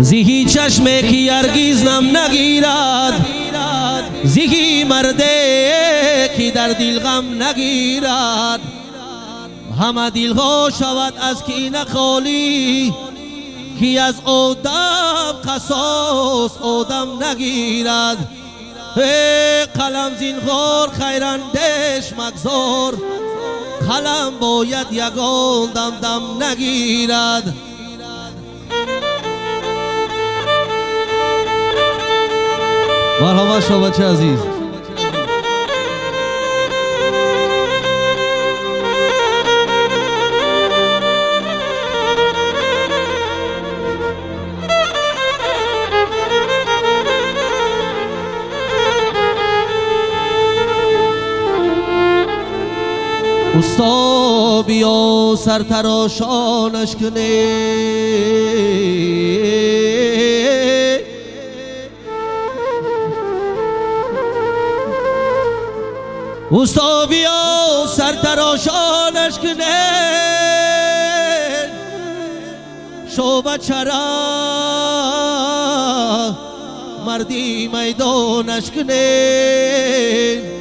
زهی چشم کی هرگیز نم نگیرد، زهی مرده کی در دل غم نگیرد. همه دلها شود از کینه خالی، کی از آدم قصاص آدم نگیرد. ای قلم زینخوار خیراندیش مگذار، قلم باید یگان دم دم نگیرد. مرحبا شما بچه عزیز. استا بیا سرتراشانش کنی، استا بیا سرتراشانش کنی. شو بچه را مردی میدانش کنی.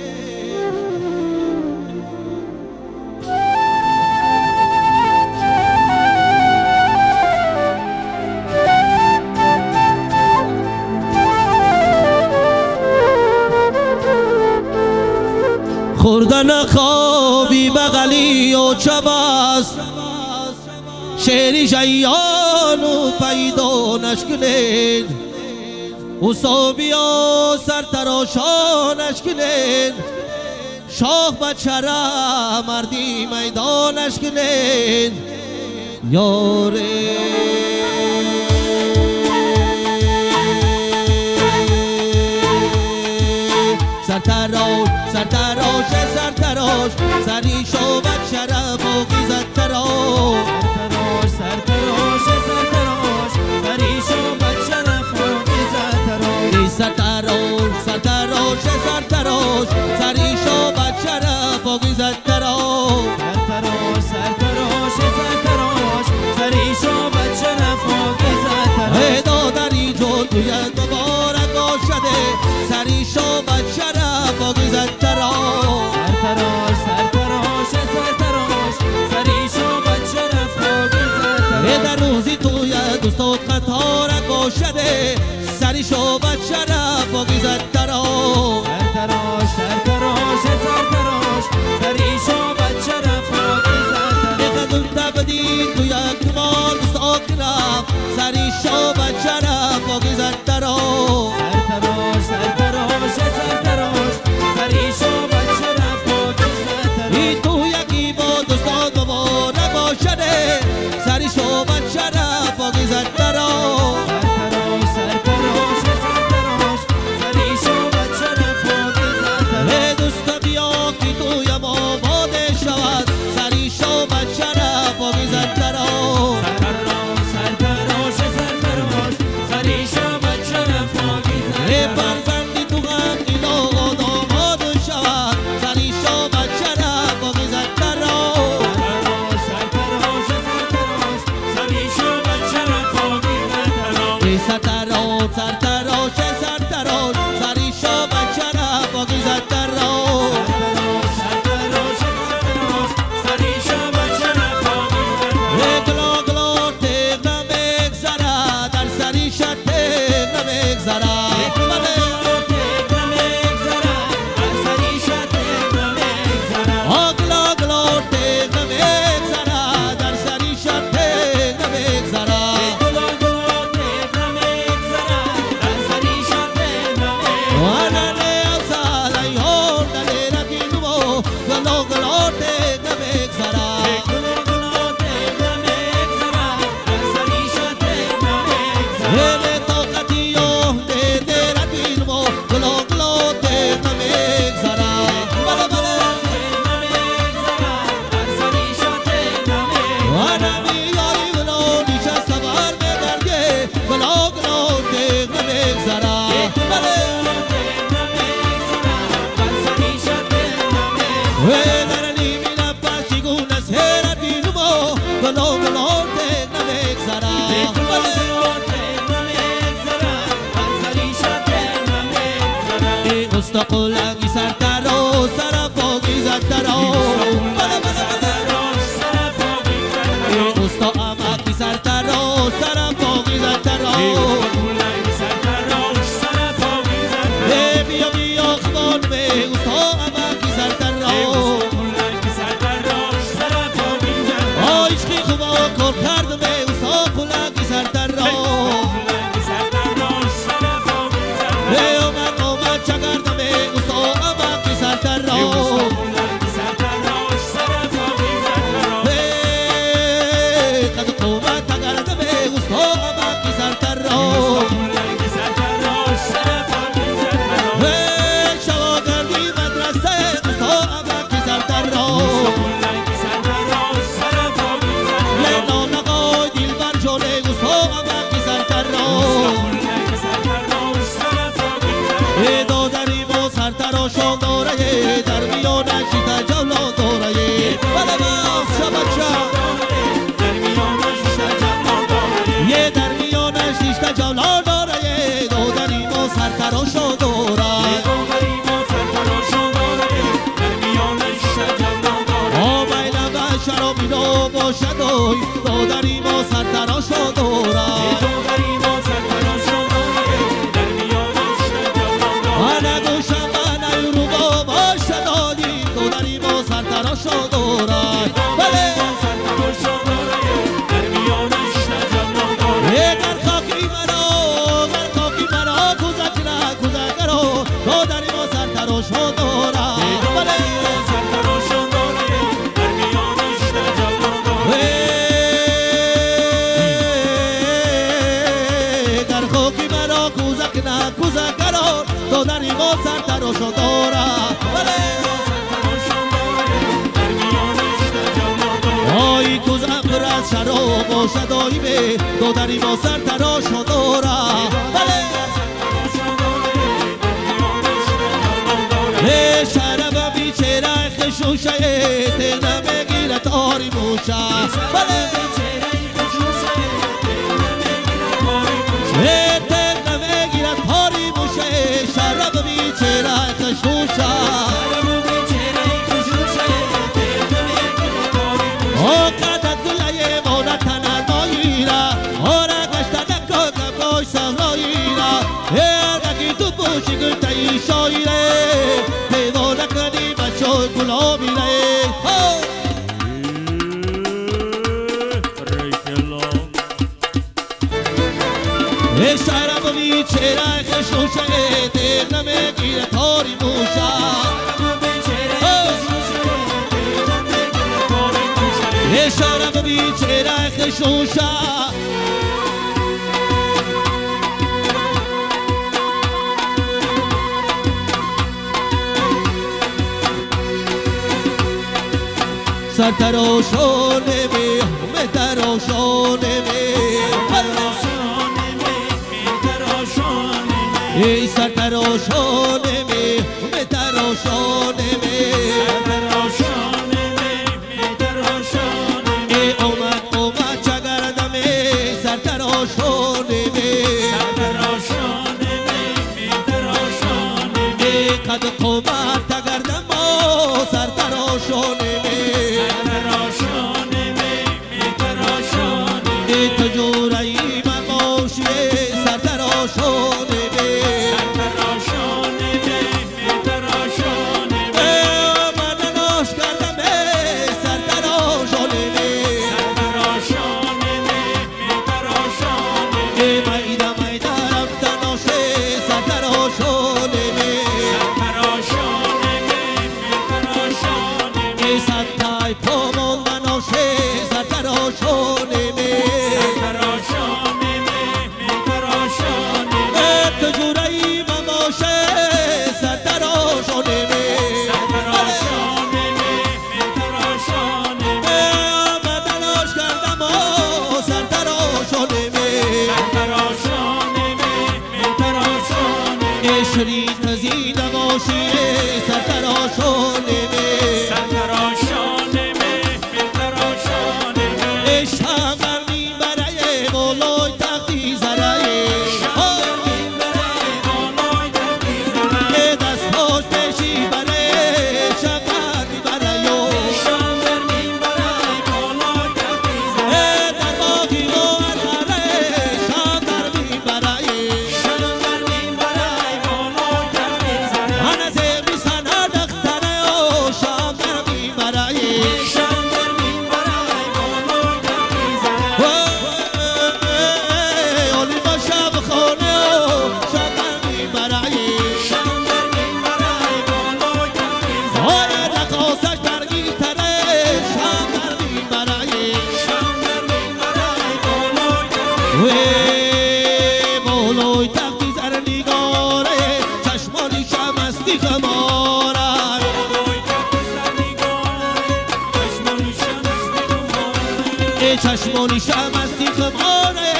خوردن خوابی بغلی و چباس، شعری شیانو پیدا نشکنین. حسابی و سرتراشانش کنین. شاخ بچه را مردی میدانش کنین. یاره سرتراش، سرتراش، سرتراش، سریش و بچه را باقی زد تراش. سرتراش، سرتراش، سرتراش، سریش و بچه را باقی زد تراش. سرتراش، سرتراش، سرتراش، سریش و بچه را باقی زد تراش. سرتراش، سرتراش، سرتراش، سریش و بچه را باقی زد تراش. ای دادری جو تویت مبارک آشده، سریش و بچه را باقی زد تراش. سرتراش، سرتراش، سرتراش، سریش و بچه را باقی زد تراش. ای در روزی توی دوستات قطارک باشده، سریش و بچه را باقی زد تراش. سرتراش، سرتراش، سرتراش، سریش و بچه را باقی زد تراش. ای قدم تبدیل توی اکمار دوستات کلم، سریش و بچه را باقی زد تراش. سرتراش، سرتراش، سرتراش، سریش و بچه را باقی زد تراش. ای تو یکی با دوستان مبارک باشده، سریش و بچه را باقی زد تراش. سرتراش، سرتراش، سرتراش، سریش و بچه را باقی زد تراش. ای دوست بیا که توی ما باده شود، سریش و بچه را باقی زد تراش. سرتراش، سرتراش، سرتراش، سریش و بچه را باقی زد تراش. Sartaroshon, sartaroshon, sartaroshon, sartaroshon. مستقل اگی سرتراش سرپاگی زدتراش مستقل اگی سرتراش سرپاگی زدتراش سرتاروشون دوره‌ی در میانش تا جولان دوره‌ی بلبل شبچا در میانش تا جولان دوره‌ی یه در میانش تا جولان دوره‌ی دودری ما سرتاروشون دوره دودری ما سرتاروشون دوره در میانش تا جولان دوره او بایلا باشارو میدو باشدوی دودری ما سرتاروشون دوره سرتاروشون دوره آی کوز امر از شراب و شدایی به دودری ما سرتاروشون دوره ای شراب بیچره خشوشه تیغ نمیگیرد آری موشه چرا خشوش شده نمیگیره تاری موشا نشارم بیچاره خشوشا سرتاروشون می متاروشون می ای سرتاروشون می متاروشون می سرتاروشون می متاروشون ای اومد چگردم سرتاروشون می سرتاروشون می متاروشون ای قد قمر تگردم سرتاروشون می سرتاروشون می متاروشون ای تجوری من موشی سرتاروشون چشمانی شم از تیخ باره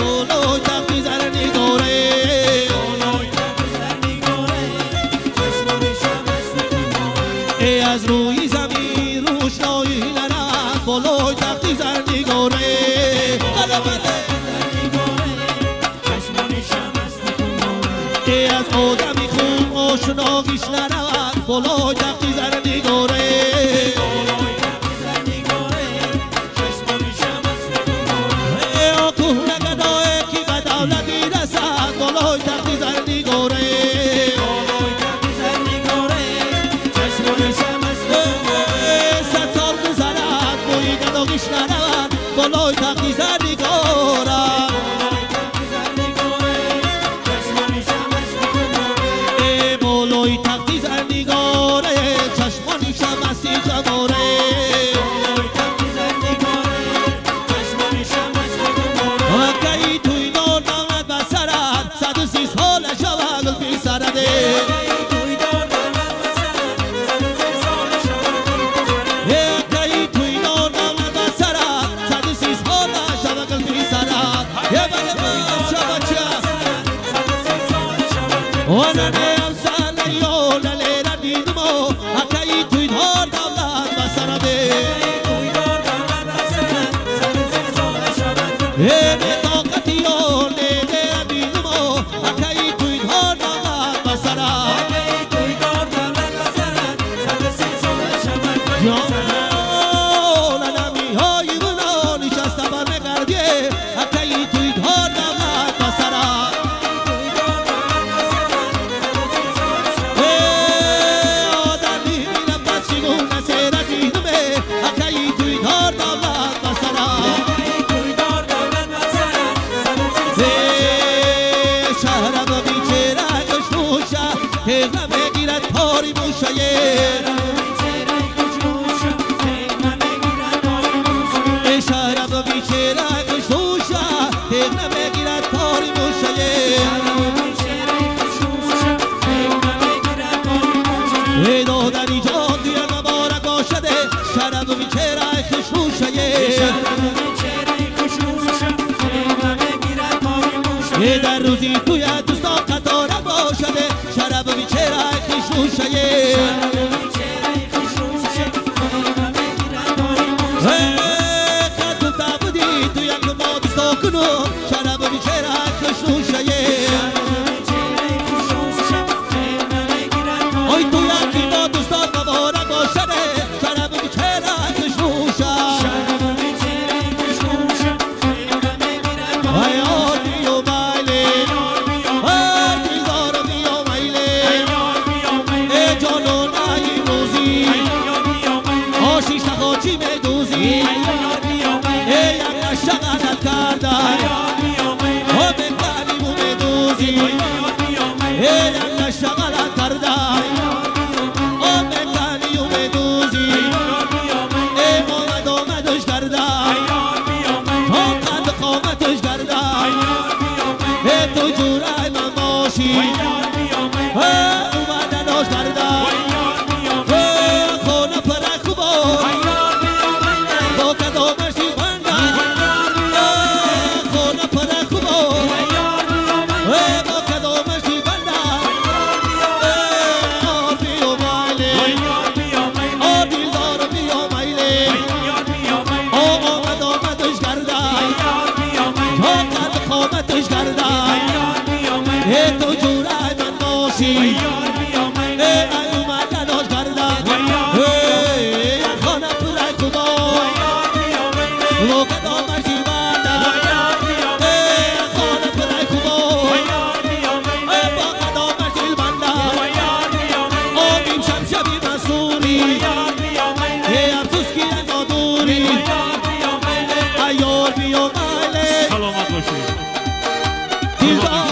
گلوی تختی زر نگاره چشمانی شم از تیخ باره ای از روی زمین روشنایی نرم گلوی تختی زر نگاره چشمانی شم از تیخ باره ای از آدمی خون آشناقیش نرم گلوی تختی زر نگاره گلوی تختی زر نگارم ای بالای تختی زر نگاره چشمانی شم از تیخ باره که ای توی دار دولت و سرد 130 ساله شو گل پی سرده در روزی توی دوستا قطاره باشده شراب بیچرای خشنو شده قطو تا بودی توی یک ما دوستا کنو شراب بیچرای خشنو شده آی توی یک ما دوستا قطاره باشده شراب بیچرای خشنو شده آیا He's